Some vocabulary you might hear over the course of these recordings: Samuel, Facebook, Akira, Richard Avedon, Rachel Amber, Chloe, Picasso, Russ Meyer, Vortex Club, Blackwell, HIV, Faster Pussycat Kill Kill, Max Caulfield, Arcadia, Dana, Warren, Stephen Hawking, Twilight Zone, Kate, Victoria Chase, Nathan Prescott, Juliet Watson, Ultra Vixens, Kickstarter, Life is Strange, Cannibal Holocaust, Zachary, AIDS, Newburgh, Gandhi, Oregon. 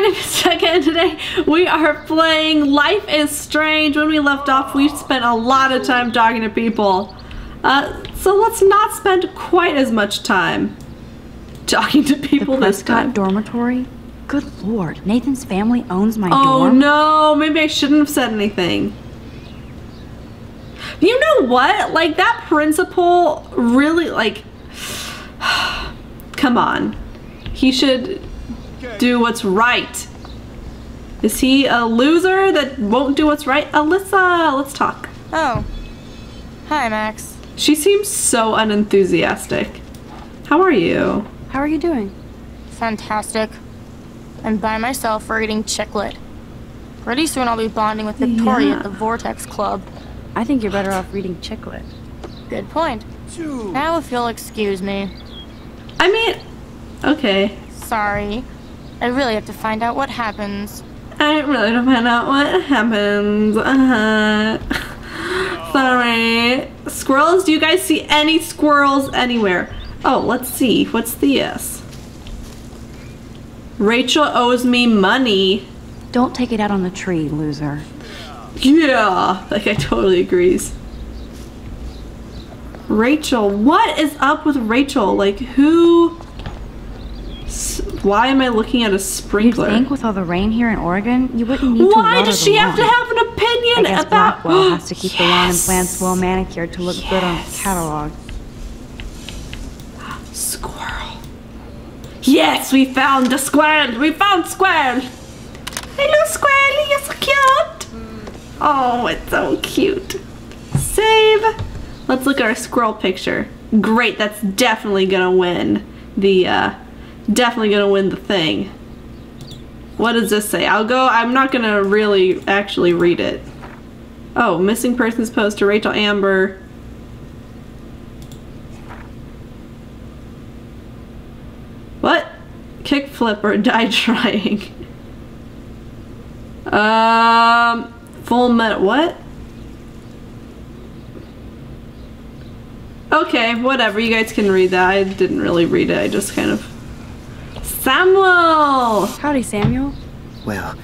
joining us again today. We are playing Life is Strange. When we left off, we spent a lot of time talking to people. So let's not spend quite as much time talking to people this time. Dormitory? Good lord, Nathan's family owns my dorm? Oh no, maybe I shouldn't have said anything. You know what? Like, that principal really, like, come on. He should do what's right. Is he a loser that won't do what's right? Alyssa, let's talk. Oh. Hi, Max. She seems so unenthusiastic. How are you? How are you doing? Fantastic. I'm by myself reading Chicklet. Pretty soon I'll be bonding with Victoria at the Vortex Club. I think you're better off reading Chicklet. Good point. Now if you'll excuse me. I mean, okay. Sorry. I really have to find out what happens. I really don't find out what happens. Sorry. Squirrels? Do you guys see any squirrels anywhere? Oh, let's see. What's this? Rachel owes me money. Don't take it out on the tree, loser. Yeah, like I totally agrees. Rachel, what is up with Rachel? Like, who? Why am I looking at a sprinkler? You think with all the rain here in Oregon, you wouldn't need Why does she have to have an opinion I guess about? Blackwell has to keep the lawn and plants well manicured to look good on the catalog. Squirrel. Yes, we found the squirrel. We found squirrel. Hello, squirrel. You're so cute. Oh, it's so cute. Save. Let's look at our squirrel picture. Great, that's definitely gonna win the, definitely gonna win the thing. What does this say? I'll go, I'm not gonna really actually read it. Oh, missing persons post to Rachel Amber. What? Kickflip or die trying. Full metal, what? Okay, whatever, you guys can read that. I didn't really read it, I just kind of... Samuel! Howdy, Samuel. Well,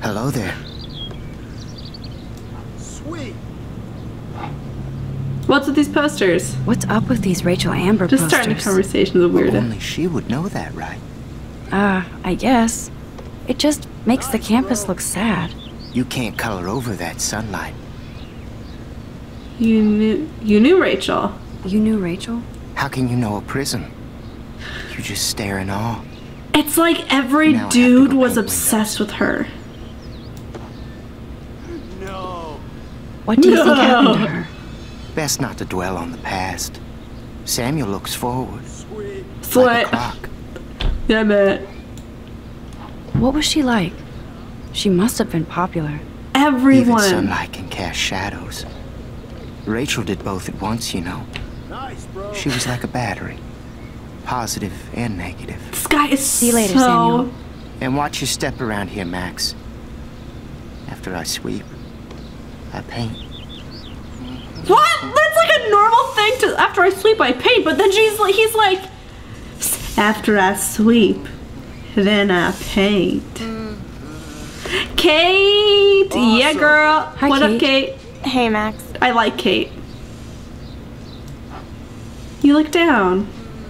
hello there. Sweet. What's with these posters? What's up with these Rachel Amber posters? Just starting a conversation with a weirdo. Well, only she would know that, right? I guess. It just makes the campus look sad. You can't color over that sunlight. You knew Rachel. You knew Rachel? How can you know a prism? You just stare in awe. It's like every dude was obsessed with her. No. What do you think happened to her? Best not to dwell on the past. Samuel looks forward. Sweet. Like a clock. Yeah, man. What was she like? She must have been popular. Everyone. Even sunlight can cast shadows. Rachel did both at once, you know. Nice, bro. She was like a battery. Positive and negative. This guy is so... See you later, Samuel. And watch your step around here, Max. After I sweep, I paint. What? That's like a normal thing to... After I sweep, I paint. But then he's like... After I sweep, then I paint. Kate! Awesome. Yeah, girl. Hi, what up, Kate? Hey, Max. I like Kate. You look down.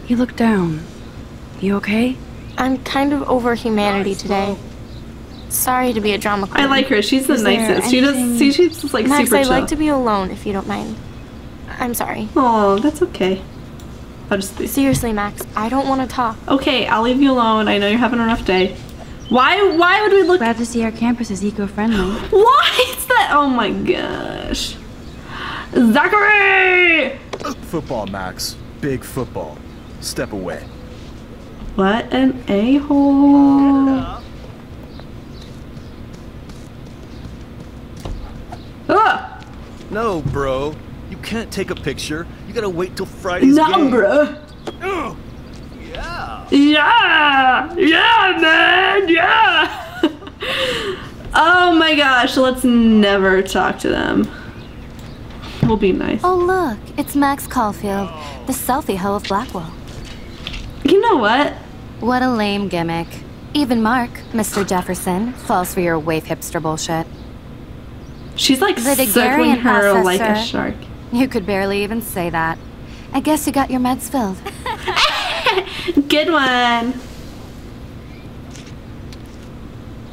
You look down. You okay? I'm kind of over humanity today. Sorry to be a drama queen. I like her. She's the nicest. She does. She's just like Max, super chill. I'd like to be alone if you don't mind. I'm sorry. Oh, that's okay. I'll just be. Seriously, Max. I don't want to talk. Okay, I'll leave you alone. I know you're having a rough day. Why would we look- Glad to see our campus is eco-friendly. Why is that? Oh my gosh. Zachary! Football, Max. Big football. Step away. What an a-hole. Ah! No, bro. You can't take a picture. You gotta wait till Friday's game. Bro. Ugh. Yeah! Yeah, man! Yeah! Oh my gosh, let's never talk to them. We'll be nice. Oh look, it's Max Caulfield, the selfie hoe of Blackwell. You know what? What a lame gimmick. Even Mark, Mr. Jefferson, falls for your wave hipster bullshit. She's like circling her processor. Like a shark. You could barely even say that. I guess you got your meds filled. Good one.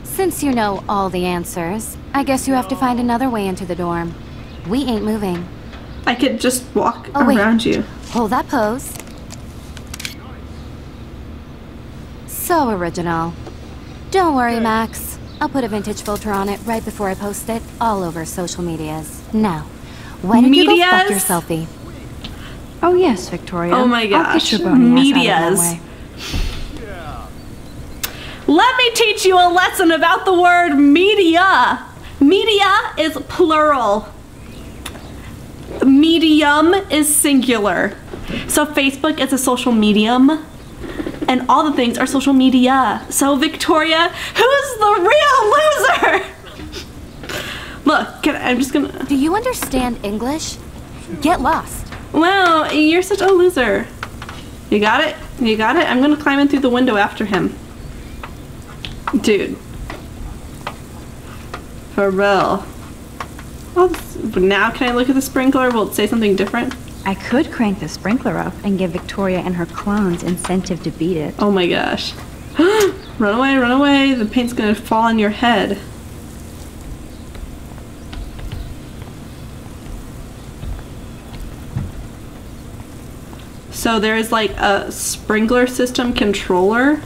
Since you know all the answers, I guess you have to find another way into the dorm. We ain't moving. I could just walk around you. Hold that pose. So original. Don't worry, Max. I'll put a vintage filter on it right before I post it all over social medias. Now, why don't you go fuck your selfie? Oh yes, Victoria. Oh my gosh, medias. Let me teach you a lesson about the word media. Media is plural. Medium is singular. So Facebook is a social medium. And all the things are social media. So Victoria, who's the real loser? Look, I'm just gonna... Do you understand English? Get lost. Wow, you're such a loser. You got it? You got it? I'm gonna climb in through the window after him. Dude. For real. Well, now can I look at the sprinkler? Will it say something different? I could crank the sprinkler up and give Victoria and her clones incentive to beat it. Oh my gosh. Run away, run away. The paint's gonna fall on your head. So there is like a sprinkler system controller.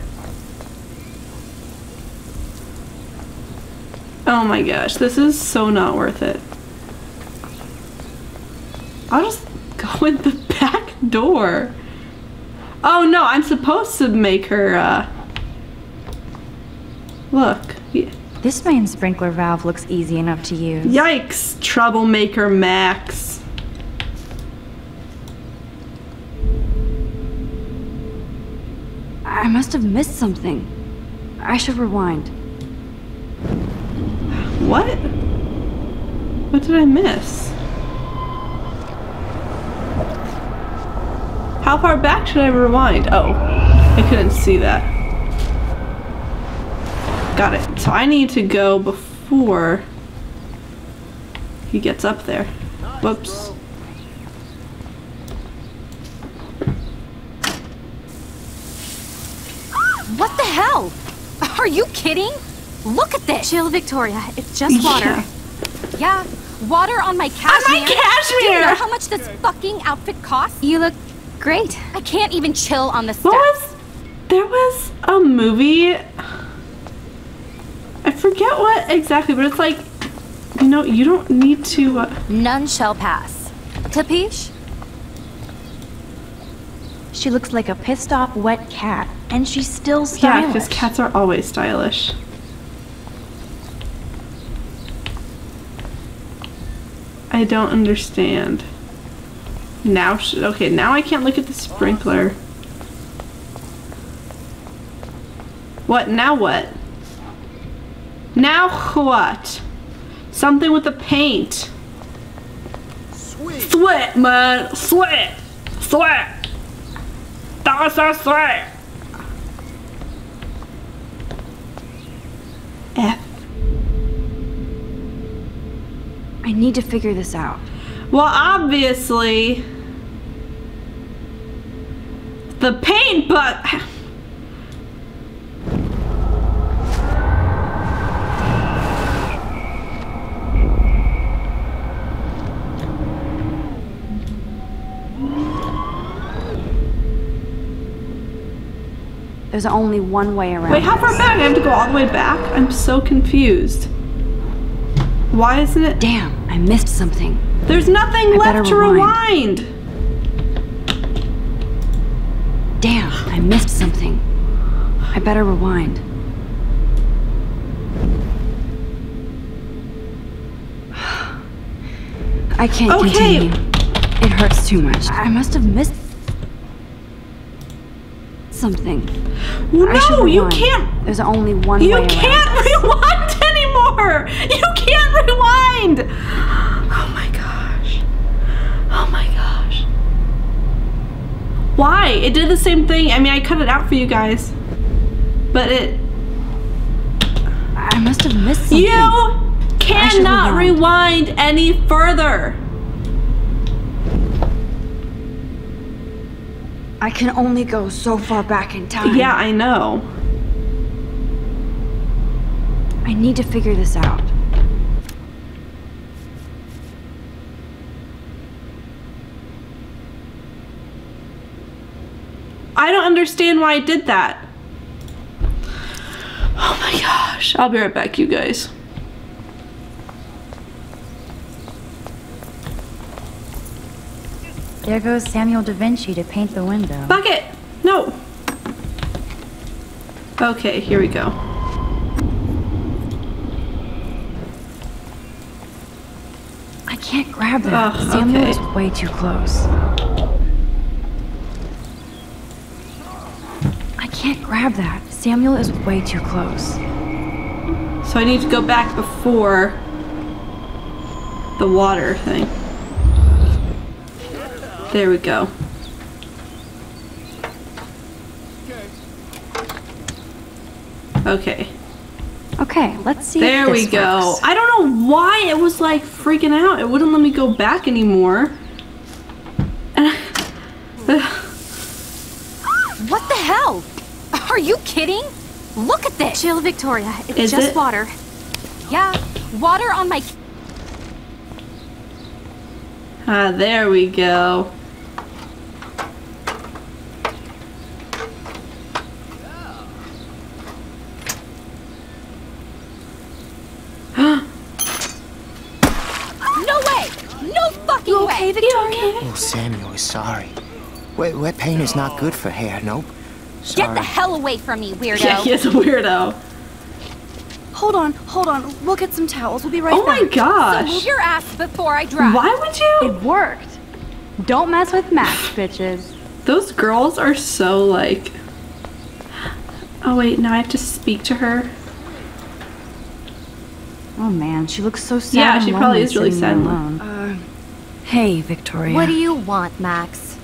Oh my gosh, this is so not worth it. I'll just go in the back door. Oh no, I'm supposed to make her, Look. Yeah. This main sprinkler valve looks easy enough to use. Yikes, troublemaker Max. I must have missed something. I should rewind. What? What did I miss? How far back should I rewind? Oh, I couldn't see that. Got it. So I need to go before he gets up there. Whoops. What the hell? Are you kidding? Look at this. Chill, Victoria. It's just water. Yeah, water on my cashmere. On my cashmere! Do you know how much this fucking outfit costs? You look... great. I can't even chill on the steps. There was a movie. I forget what exactly, but it's like, you know, you don't need to. None shall pass. Tapish? She looks like a pissed off wet cat, and she's still stylish. Yeah, because cats are always stylish. I don't understand. Now, okay, now I can't look at the sprinkler. What? Now what? Now what? Something with the paint. Sweet. Sweat, man. Sweat. Sweat. That's a sweat. F. I need to figure this out. Well, obviously, the paint, but there's only one way around. Wait, how far back? I have to go all the way back? I'm so confused. Why isn't it? Damn, I missed something. There's nothing left to rewind. Damn, I missed something. I better rewind. I can't continue. It hurts too much. I must have missed something. No, you can't. There's only one way around. You can't rewind anymore. You can't rewind. Oh my god. Oh my gosh. Why? It did the same thing. I mean, I cut it out for you guys. But it I must have missed something. You cannot rewind any further. I can only go so far back in time. Yeah, I know. I need to figure this out. I don't understand why I did that. Oh my gosh. I'll be right back, you guys. There goes Samuel da Vinci to paint the window. Bucket! No! Okay, here we go. I can't grab that. Oh, Samuel is way too close. I can't grab that. Samuel is way too close. So I need to go back before the water thing. There we go. Okay. Okay, let's see. There we go. I don't know why it was like freaking out. It wouldn't let me go back anymore. And what the hell? Are you kidding? Look at this. Chill, Victoria. It's just water. Yeah, water on my... Ah, there we go. No way! No fucking way! Victoria? Oh, Samuel is sorry. Wet paint is not good for hair, nope. Sorry. Get the hell away from me, weirdo! Yeah, he is a weirdo. Hold on, hold on. We'll get some towels. We'll be right back. Oh my gosh! So move your ass before I drive. Why would you? It worked. Don't mess with Max, bitches. Those girls are so like... Oh wait, now I have to speak to her. Oh man, she looks so sad. Yeah, she probably is really sad. Hey, Victoria. What do you want, Max?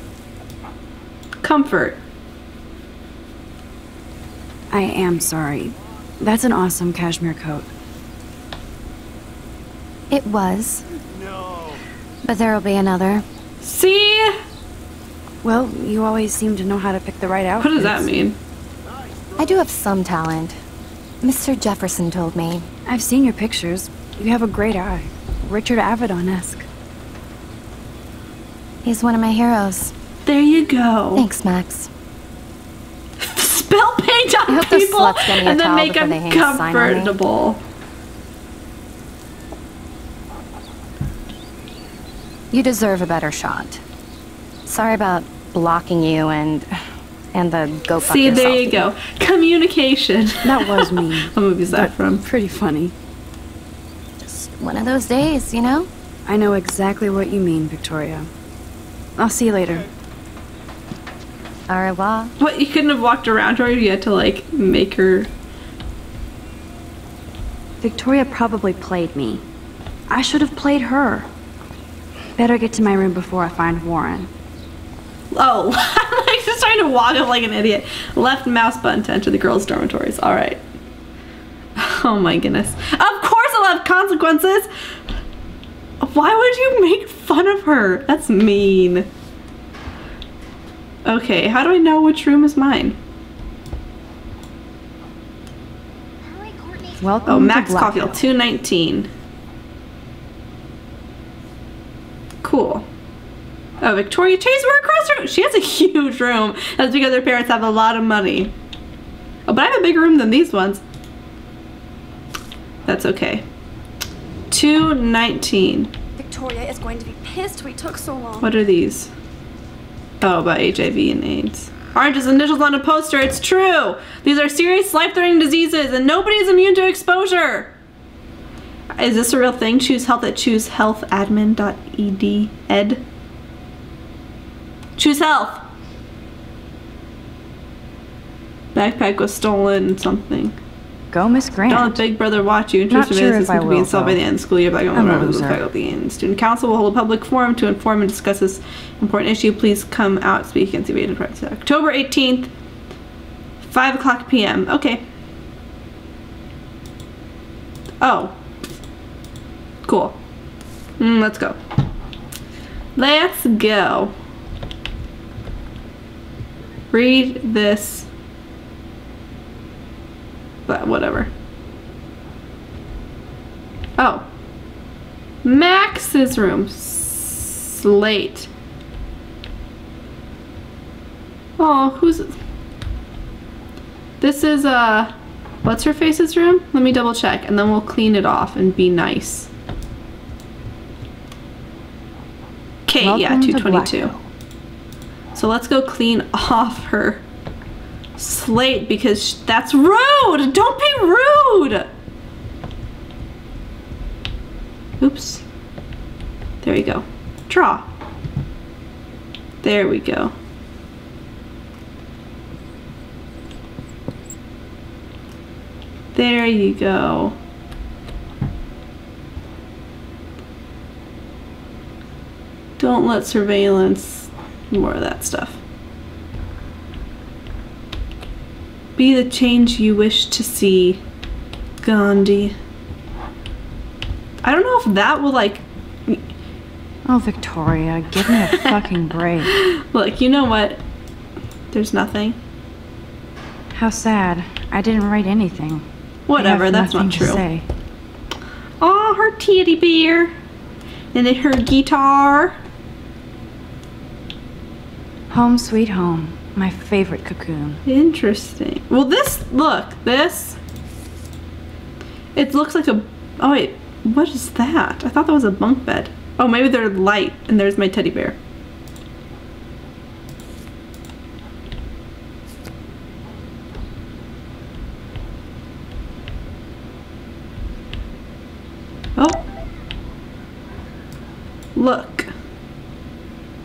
Comfort. I am sorry. That's an awesome cashmere coat. It was. No. But there'll be another. See? Well, you always seem to know how to pick the right outfits. What does that mean? I do have some talent. Mr. Jefferson told me. I've seen your pictures. You have a great eye. Richard Avedon-esque. He's one of my heroes. There you go. Thanks, Max. Spell paint on people and then make them comfortable. You deserve a better shot. Sorry about blocking you and the go fuck yourself. See, there you go. Communication. That was me. What movie is that from? Pretty funny. Just one of those days, you know? I know exactly what you mean, Victoria. I'll see you later. Au revoir. What, you couldn't have walked around her? You had to, like, make her... Victoria probably played me. I should have played her. Better get to my room before I find Warren. Oh, I'm like just trying to walk up like an idiot. Left mouse button to enter the girls' dormitories. Alright. Oh my goodness. Of course it'll have consequences! Why would you make fun of her? That's mean. Okay, how do I know which room is mine? Welcome to Max Caulfield, 219. Cool. Oh, Victoria Chase, we're across her. She has a huge room. That's because her parents have a lot of money. Oh, but I have a bigger room than these ones. That's okay. 219. Victoria is going to be pissed we took so long. What are these? Oh, about HIV and AIDS. Orange's initials on a poster, it's true! These are serious life-threatening diseases and nobody is immune to exposure! Is this a real thing? Choose health at choosehealthadmin.ed. Choose health! Backpack was stolen, something. Go, Miss Grant. Don't let Big Brother watch you. Not sure if I will, be installed by the end of the school year. But I'm a loser. Faculty and student council will hold a public forum to inform and discuss this important issue. Please come out, speak against the evaded practice. October 18th, 5 o'clock p.m. Okay. Oh. Cool. Let's go. Let's go. Read this. But whatever. Oh. Max's room. Slate. Oh, who's... This is, what's-her-face's room? Let me double check, and then we'll clean it off and be nice. Kate, welcome, yeah, 222. So let's go clean off her slate, because that's rude! Don't be rude! Oops. There you go. Draw. There we go. There you go. Don't let surveillance, more of that stuff. Be the change you wish to see, Gandhi. I don't know if that will like... Oh, Victoria, give me a fucking break. Look, you know what? There's nothing. How sad. I didn't write anything. Whatever, that's not true. Oh, her teddy bear. And then her guitar. Home sweet home. My favorite cocoon. Interesting. Well, this, look, this. It looks like a, oh wait, what is that? I thought that was a bunk bed. Oh, maybe they're light, and there's my teddy bear. Look.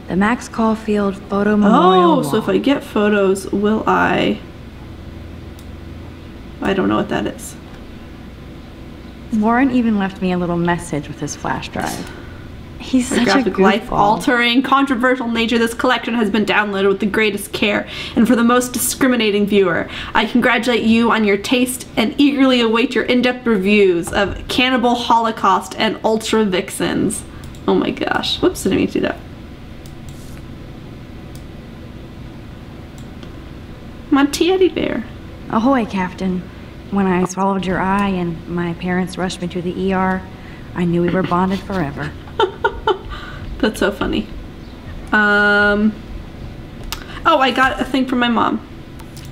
The Max Caulfield Photo Memorial Wall. So if I get photos, will I don't know what that is. Warren even left me a little message with his flash drive. He's such a life-altering, controversial nature. This collection has been downloaded with the greatest care and for the most discriminating viewer. I congratulate you on your taste and eagerly await your in-depth reviews of Cannibal Holocaust and Ultra Vixens. Oh my gosh. Whoops, I didn't mean to do that. My teddy bear. Ahoy, Captain. When I swallowed your eye and my parents rushed me to the ER, I knew we were bonded forever. That's so funny. Oh, I got a thing from my mom.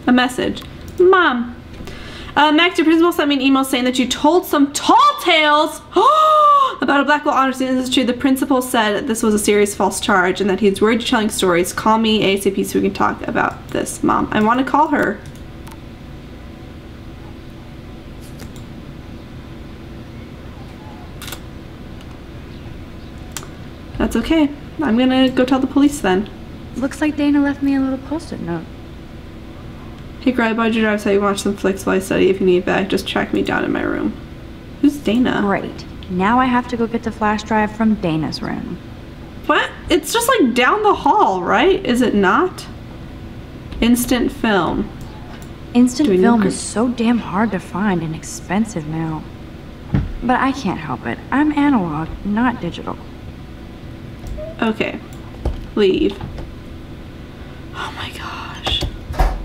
A message. Mom. Max, your principal sent me an email saying that you told some tall tales about a Blackwell honor student. This is true. The principal said this was a serious false charge and that he's worried you're telling stories. Call me ASAP so we can talk about this, Mom. I want to call her. That's okay. I'm going to go tell the police then. Looks like Dana left me a little post-it note. Hey, Greg, why'd you drive so you watch some flicks while I study? If you need back, just track me down in my room. Who's Dana? Great. Now I have to go get the flash drive from Dana's room. What? It's just like down the hall, right? Is it not? Instant film. Instant film is so damn hard to find and expensive now. But I can't help it. I'm analog, not digital. Okay. Leave. Oh my gosh.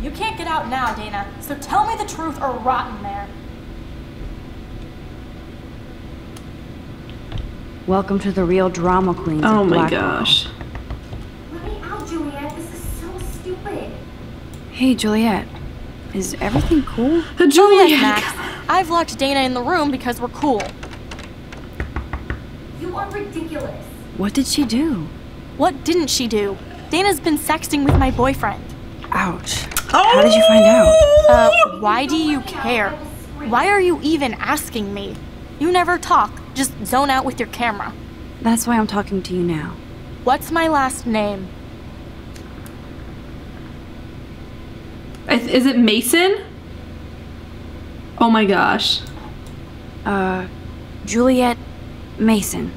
You can't get out now, Dana. So tell me the truth or rot in there. Welcome to the real drama queens. Oh my gosh. Let me out, Juliet. This is so stupid. Hey, Juliet. Is everything cool? Juliet, Max. I've locked Dana in the room because we're cool. You are ridiculous. What did she do? What didn't she do? Dana's been sexting with my boyfriend. Ouch. How did you find out? Why do you care? Why are you even asking me? You never talk. Just zone out with your camera. That's why I'm talking to you now. What's my last name? Is it Mason? Oh my gosh. Juliet Mason.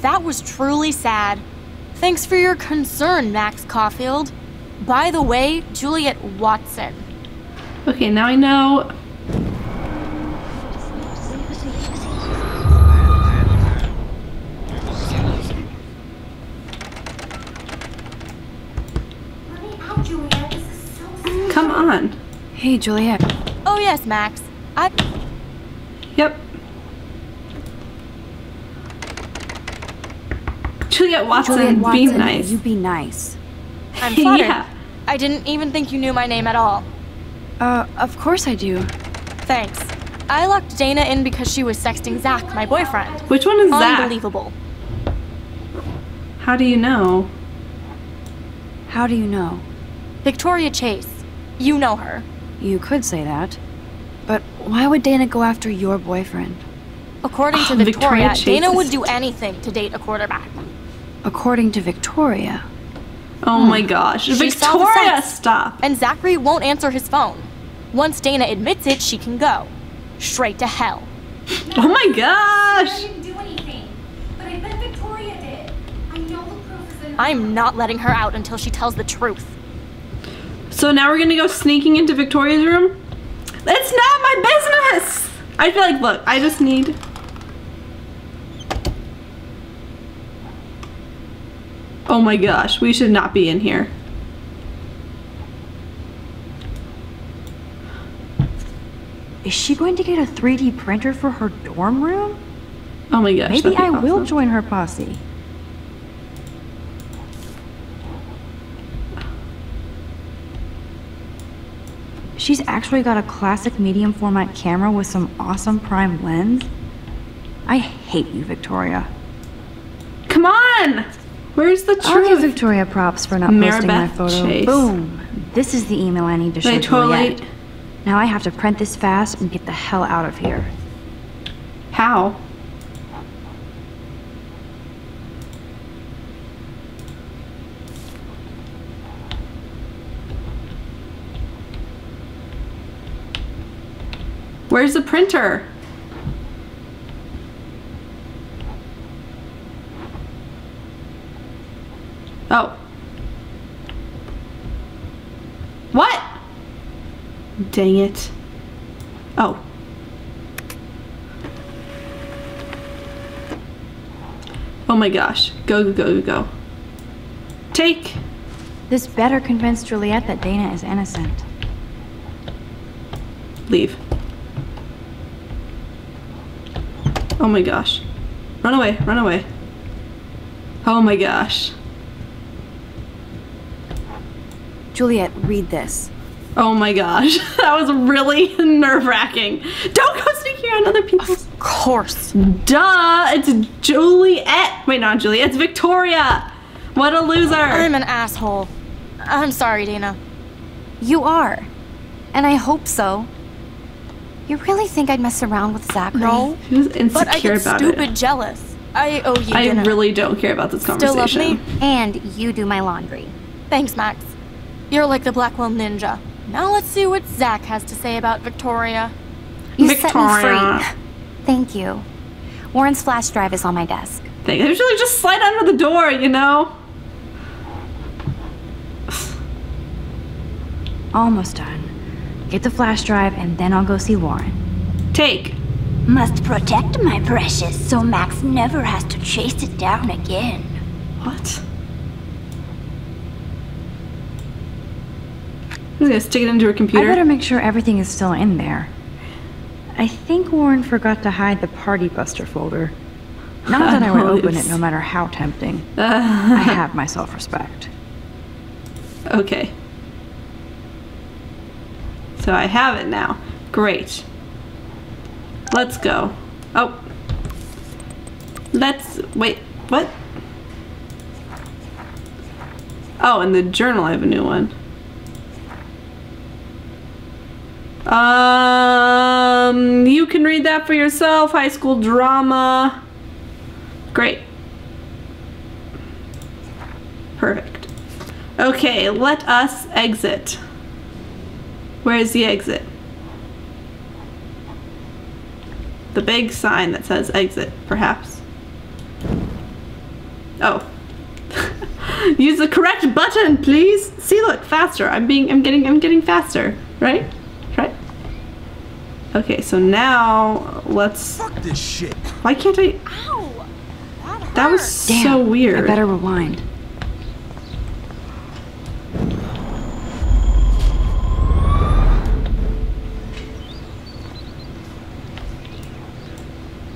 That was truly sad. Thanks for your concern, Max Caulfield. By the way, Juliet Watson. Okay, now I know. Hey, Juliet. Oh, yes, Max. Yep. Juliet Watson, be nice. You be nice. I'm flattered. Yeah. I didn't even think you knew my name at all. Of course I do. Thanks. I locked Dana in because she was sexting Zach, my boyfriend. Which one is Zach? Unbelievable. How do you know? How do you know? Victoria Chase. You know her. You could say that. But why would Dana go after your boyfriend? According to Victoria, Dana would do anything to date a quarterback. According to Victoria? Oh my gosh. Victoria, stop. And Zachary won't answer his phone. Once Dana admits it, she can go straight to hell. Oh my gosh. I didn't do anything, but I bet Victoria did. I know the proof is in her. I'm not letting her out until she tells the truth. So now we're going to go sneaking into Victoria's room? It's not my business. I feel like, look, I just need... Oh my gosh, we should not be in here. Is she going to get a 3D printer for her dorm room? Oh my gosh. Maybe I will join her posse. She's actually got a classic medium format camera with some awesome prime lens. I hate you, Victoria. Come on! Where's the truth? I'll give Victoria props for not posting my photo. Chase. Boom. This is the email I need to show Juliet. Now I have to print this fast and get the hell out of here. How? Where's the printer? Oh. What? Dang it. Oh. Oh my gosh. Go, go, go, go, go. Take. This better convince Juliet that Dana is innocent. Leave. Oh my gosh. Run away, run away. Oh my gosh. Juliet, read this. Oh my gosh, that was really nerve-wracking. Don't go sneaking around other people's. Of course. Duh, it's Juliet. Wait, not Juliet, it's Victoria. What a loser. I'm an asshole. I'm sorry, Dana. You are, and I hope so. You really think I'd mess around with Zachary? No, he was insecure about it. But I get stupid jealous. I owe you, Dana. I really don't care about this conversation. Still love me? And you do my laundry. Thanks, Max. You're like the Blackwell ninja. Now let's see what Zach has to say about Victoria. You set me free. Thank you. Warren's flash drive is on my desk. Thank you. Usually just slide under the door, you know? Almost done. Get the flash drive and then I'll go see Warren. Take. Must protect my precious so Max never has to chase it down again. What? I'm gonna stick it into her computer. I better make sure everything is still in there. I think Warren forgot to hide the Party Buster folder. Not that I would open it no matter how tempting. I have my self-respect. Okay. So I have it now. Great. Let's go. Oh. Let's... Wait, what? Oh, in the journal I have a new one. You can read that for yourself. High school drama. Great. Perfect. Okay, let us exit. Where is the exit? The big sign that says exit, perhaps. Oh. Use the correct button, please. See, look, faster. I'm getting faster, right? Okay, so now let's. Fuck this shit. Why can't I? Ow! That was so weird. I better rewind.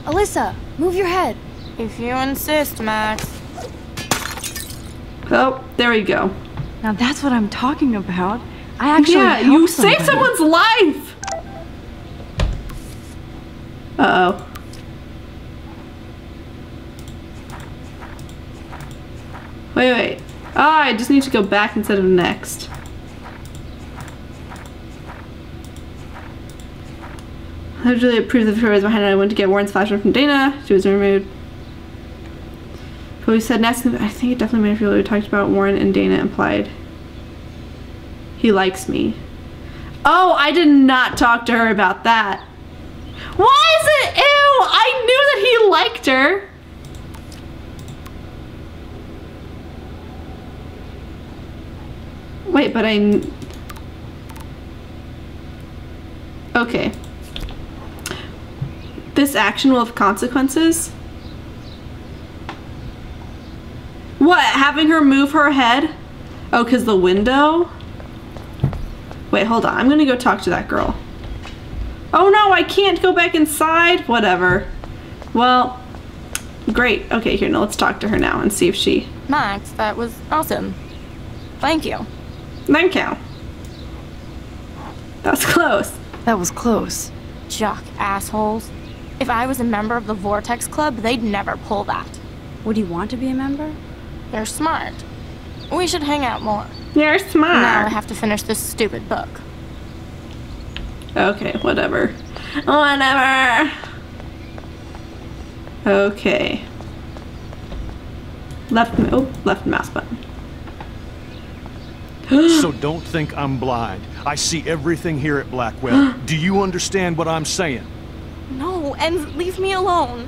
Alyssa, move your head. If you insist, Max. Oh, there we go. Now that's what I'm talking about. I actually you saved someone's life! Uh-oh. Wait, wait. Oh, I just need to go back instead of next. I really approved the photos behind it. I went to get Warren's flashlight from Dana. She was removed. But we said next, I think it definitely made me feel like we talked about Warren and Dana implied. He likes me. Oh, I did not talk to her about that. Why is it? Ew! I knew that he liked her. Wait, but okay. This action will have consequences? What, having her move her head? Oh, because the window? Wait, hold on. I'm gonna go talk to that girl. Oh no, I can't go back inside? Whatever. Well, great. Okay, here, now let's talk to her now and see if she... Max, that was awesome. Thank you. Thank you. That was close. That was close. Jock assholes. If I was a member of the Vortex Club, they'd never pull that. Would you want to be a member? You're smart. We should hang out more. You're smart. Now I have to finish this stupid book. Okay, whatever. Whatever. Okay. Left mouse button. So don't think I'm blind. I see everything here at Blackwell. Do you understand what I'm saying? No, and leave me alone.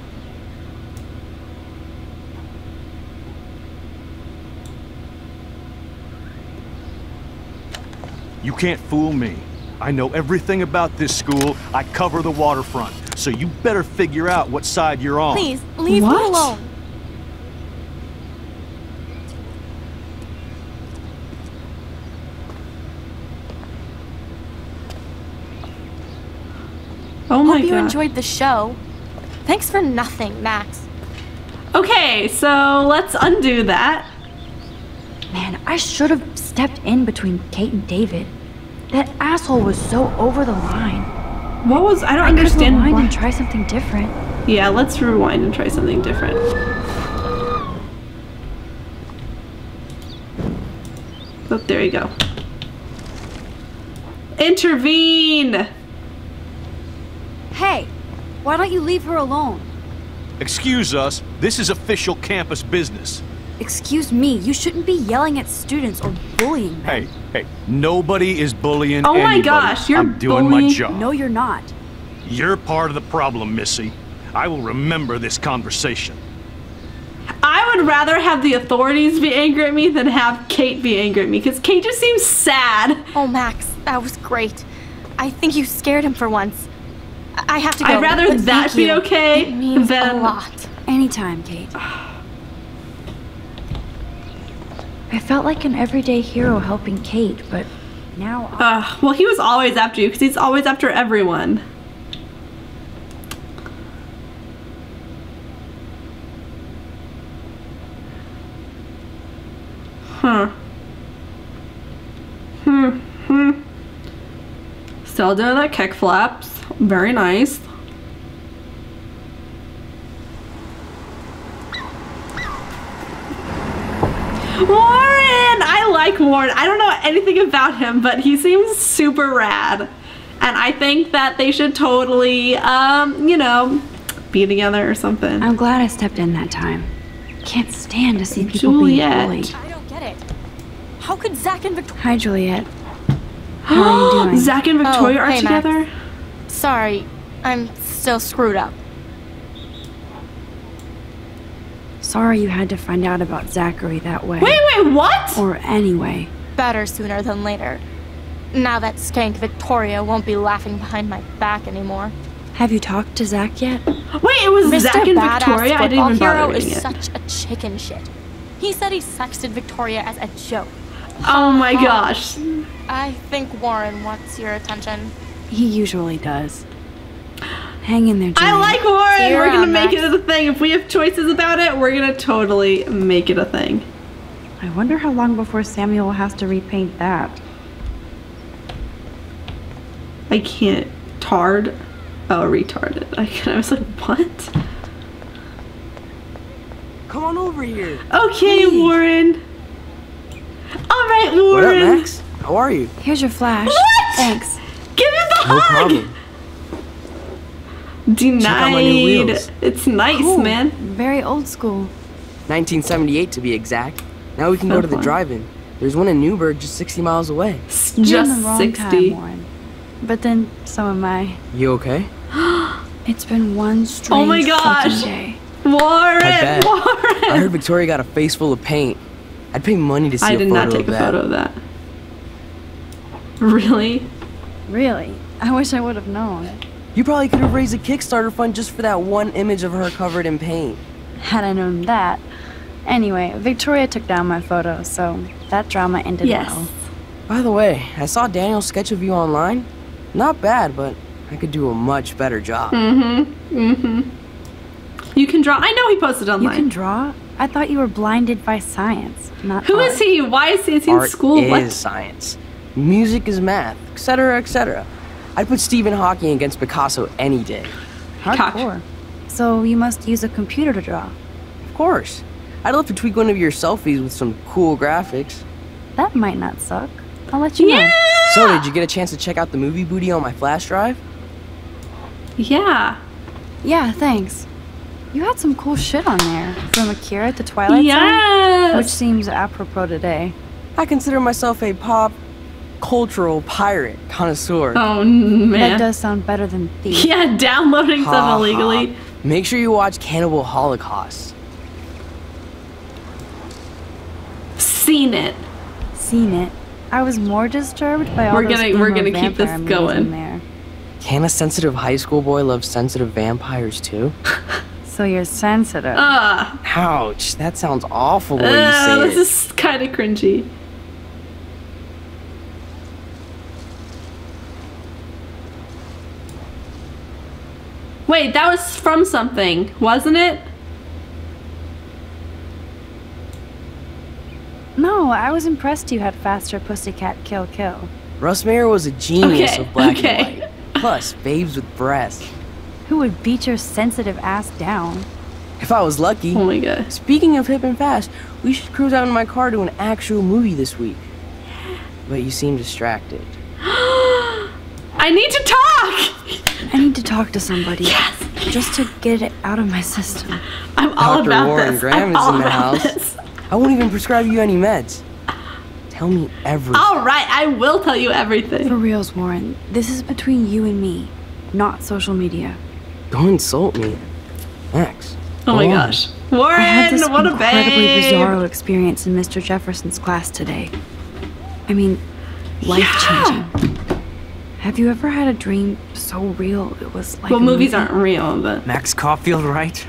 You can't fool me. I know everything about this school. I cover the waterfront. So you better figure out what side you're on. Please, leave me alone. Oh my God. Hope you enjoyed the show. Thanks for nothing, Max. Okay, so let's undo that. Man, I should have stepped in between Kate and David. That asshole was so over the line. What was... I don't understand. Rewind and try something different. Yeah, let's rewind and try something different. Oh, there you go. Intervene! Hey, why don't you leave her alone? Excuse us, this is official campus business. Excuse me, you shouldn't be yelling at students or bullying them. Hey, hey, nobody is bullying anybody. Oh my gosh, you're doing my job. No, you're not. You're part of the problem, Missy. I will remember this conversation. I would rather have the authorities be angry at me than have Kate be angry at me, because Kate just seems sad. Oh, Max, that was great. I think you scared him for once. I have to go. I'd rather that be okay than... It means a lot. Anytime, Kate. I felt like an everyday hero helping Kate, but now... well, he was always after you, because he's always after everyone. Huh. Hmm. Hmm. Still doing that kick flaps. Very nice. Warren! I like Warren. I don't know anything about him, but he seems super rad. And I think that they should totally, you know, be together or something. I'm glad I stepped in that time. Can't stand to see people being bullied. I don't get it. How could Zach and Victoria... Hi, Juliet. How are you doing? Zach and Victoria are together? Max. Sorry, I'm still screwed up. Sorry you had to find out about Zachary that way. Wait, wait, what? Or anyway. Better sooner than later. Now that skank Victoria won't be laughing behind my back anymore. Have you talked to Zach yet? Wait, it was Mr. Zach and Victoria? I didn't even bother reading it. Such a chicken shit. He said he sexted Victoria as a joke. Oh my gosh. I think Warren wants your attention. He usually does. Hang in there, Johnny. I like Warren! We're gonna make it a thing. If we have choices about it, we're gonna totally make it a thing. I wonder how long before Samuel has to repaint that. I can't. Tard? Oh, retarded. I was like, what? Come on over here. Okay, please. Warren. All right, Warren. What up, Max? How are you? Here's your flash. What? Thanks. Give him the hug. No problem. Denied. It's nice, cool. Man. Very old school. 1978 to be exact. Now we can go to the drive-in. There's one in Newburgh just 60 miles away. Just you're in the wrong 60. Time, Warren. But then, so am I. You okay? It's been one strange fucking day. Warren! Warren! I heard Victoria got a face full of paint. I'd pay money to see a photo of that. I did not take a photo of that. Really? Really? I wish I would have known. You probably could have raised a Kickstarter fund just for that one image of her covered in paint. Had I known that. Anyway, Victoria took down my photo, so that drama ended well. By the way, I saw Daniel's sketch of you online. Not bad, but I could do a much better job. You can draw. I know he posted online. You can draw? I thought you were blinded by science, not Who art. Is he? Why is he in school? Art is science. Music is math, etc., etc. I'd put Stephen Hawking against Picasso any day. Hardcore. So you must use a computer to draw. Of course. I'd love to tweak one of your selfies with some cool graphics. That might not suck. I'll let you know. So, did you get a chance to check out the movie Booty on my flash drive? Yeah, thanks. You had some cool shit on there. From Akira to Twilight Zone? Yes! Which seems apropos today. I consider myself a pop cultural pirate connoisseur. Oh, man. That does sound better than thief. Yeah, downloading stuff illegally. Make sure you watch Cannibal Holocaust. Seen it. I was more disturbed by all we're gonna keep this going. Can a sensitive high school boy love sensitive vampires too? So you're sensitive. Ouch, that sounds awful when you say this is kind of cringy. Wait, that was from something, wasn't it? No, I was impressed you had Faster Pussycat Kill Kill. Russ Meyer was a genius of black and white. Plus, babes with breasts. Who would beat your sensitive ass down? If I was lucky. Oh my god. Speaking of hip and fast, we should cruise out in my car to an actual movie this week. But you seem distracted. I need to talk! I need to talk to somebody. Yes! Just to get it out of my system. I'm all about this. Dr. Warren Graham is in the house. I won't even prescribe you any meds. Tell me everything. All right, I will tell you everything. For reals, Warren, this is between you and me, not social media. Don't insult me, Max. Oh my gosh. Warren, I had this incredibly bizarre experience in Mr. Jefferson's class today. I mean, life-changing. Have you ever had a dream so real it was like movies aren't real, but... Max Caulfield, right?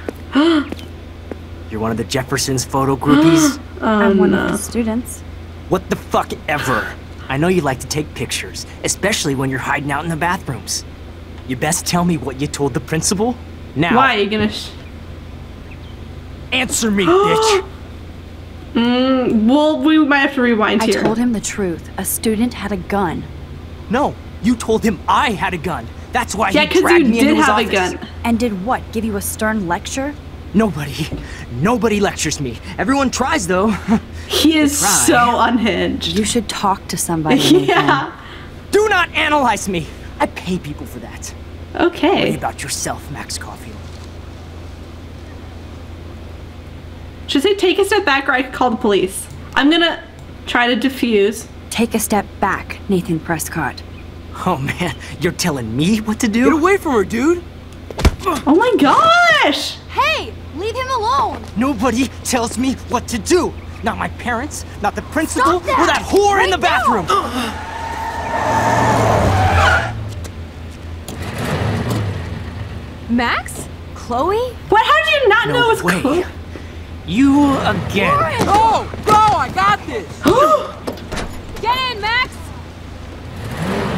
You're one of the Jefferson's photo groupies? I'm one of the students. What the fuck ever. I know you like to take pictures, especially when you're hiding out in the bathrooms. You best tell me what you told the principal. Now. Why are you gonna answer me, bitch? Well, we might have to rewind here. I told him the truth. A student had a gun. No, you told him I had a gun. That's why he dragged me into his office. Yeah, because you did have a gun. And did what? Give you a stern lecture? Nobody lectures me. Everyone tries, though. He is so unhinged. You should talk to somebody. Do not analyze me. I pay people for that. Okay. Worry about yourself, Max Caulfield. Should I take a step back, or I could call the police? I'm gonna try to defuse. Take a step back, Nathan Prescott. Oh man, you're telling me what to do? Get away from her, dude. Oh my gosh! Hey, leave him alone! Nobody tells me what to do! Not my parents, not the principal, or that whore in the bathroom! Max? Chloe? What? How did you not know it was Chloe? You again. Oh, go! I got this! Get in, Max!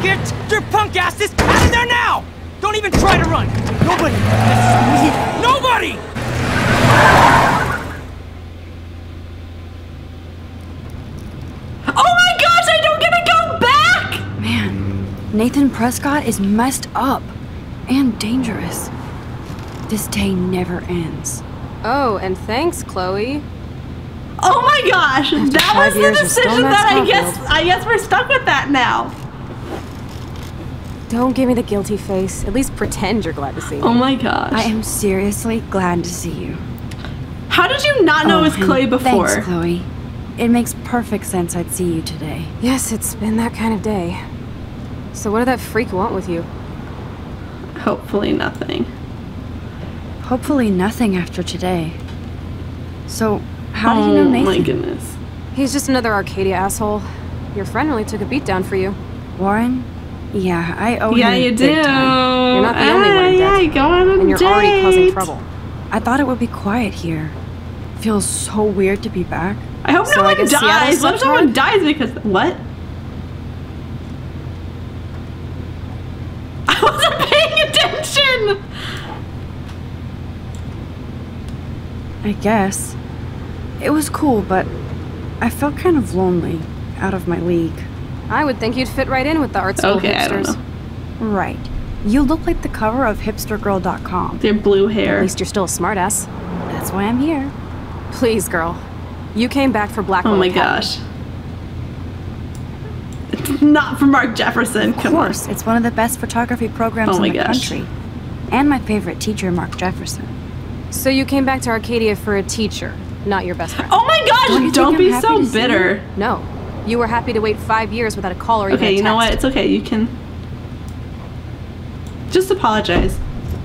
Get your punk asses out of there now! Don't even try to run! Nobody! Nobody! Oh my gosh, I don't get to go back! Man, Nathan Prescott is messed up and dangerous. This day never ends. Oh, and thanks, Chloe. Oh my gosh, that was the decision that I guess we're stuck with that now. Don't give me the guilty face. At least pretend you're glad to see me. Oh my gosh. I am seriously glad to see you. How did you not know it was Chloe before? Thanks, Chloe. It makes perfect sense I'd see you today. Yes, it's been that kind of day. So what did that freak want with you? Hopefully nothing. Hopefully nothing after today. So... How do you know Nathan? Oh my goodness. He's just another Arcadia asshole. Your friend really took a beat down for you. Warren? Yeah, I owe you. Yeah, you do. You're not the only one in debt. Yeah, go on a date. And you're already causing trouble. I thought it would be quiet here. Feels so weird to be back. I hope no one dies. What if someone dies because... What? I wasn't paying attention! I guess. It was cool, but I felt kind of lonely, out of my league. I would think you'd fit right in with the art school hipsters. I don't know. Right. You look like the cover of hipstergirl.com. Their blue hair. At least you're still a smartass. That's why I'm here. Please, girl. You came back for Blackwell. Oh my gosh. It's not for Mark Jefferson. Come on. Of course. It's one of the best photography programs in the country. And my favorite teacher, Mark Jefferson. So you came back to Arcadia for a teacher. Not your best friend. Oh my gosh! Don't be so bitter. No, you were happy to wait 5 years without a call or even a text. Okay, you know what? It's okay. You can just apologize.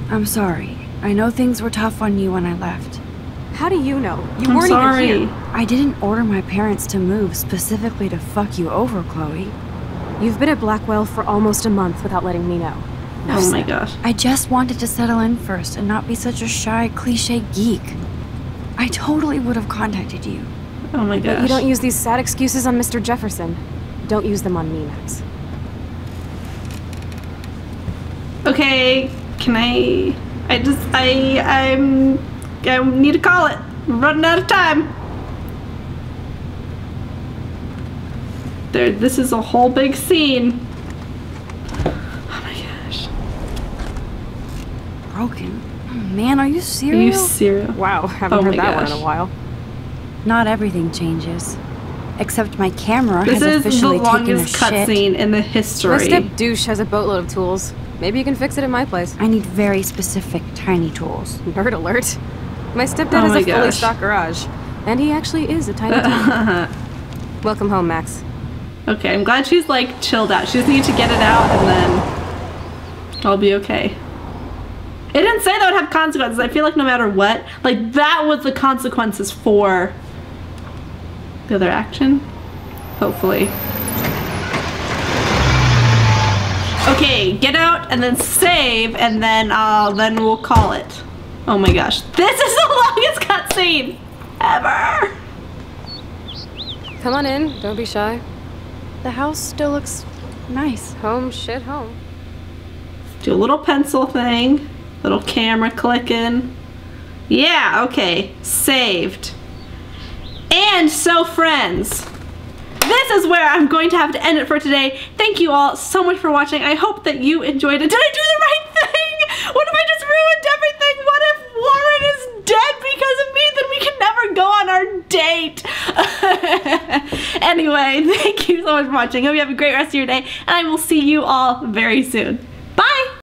I'm sorry. I know things were tough on you when I left. How do you know? You weren't even here. I didn't order my parents to move specifically to fuck you over, Chloe. You've been at Blackwell for almost a month without letting me know. Oh my gosh! I just wanted to settle in first and not be such a shy, cliche geek. I totally would have contacted you. Oh my gosh. But you don't use these sad excuses on Mr. Jefferson. Don't use them on me, Max. Okay, can I need to call it. I'm running out of time. There, this is a whole big scene. Oh my gosh. Broken. Man, are you serious? Wow, haven't heard that one in a while. Not everything changes, except my camera has officially taken a shit. This is the longest cutscene in the history. This step douche has a boatload of tools. Maybe you can fix it at my place. I need very specific tiny tools. Nerd alert. My stepdad has a fully stocked garage, and he actually is a tiny tool. Welcome home, Max. Okay, I'm glad she's like chilled out. She just needs to get it out, and then I'll be okay. It didn't say that would have consequences. I feel like no matter what, like that was the consequences for the other action. Hopefully. Okay, get out and then save, and then we'll call it. Oh my gosh, this is the longest cutscene ever. Come on in. Don't be shy. The house still looks nice. Home shit home. Do a little pencil thing. Little camera clicking. Yeah, okay. Saved. And so, friends, this is where I'm going to have to end it for today. Thank you all so much for watching. I hope that you enjoyed it. Did I do the right thing? What if I just ruined everything? What if Warren is dead because of me? Then we can never go on our date. Anyway, thank you so much for watching. Hope you have a great rest of your day, and I will see you all very soon.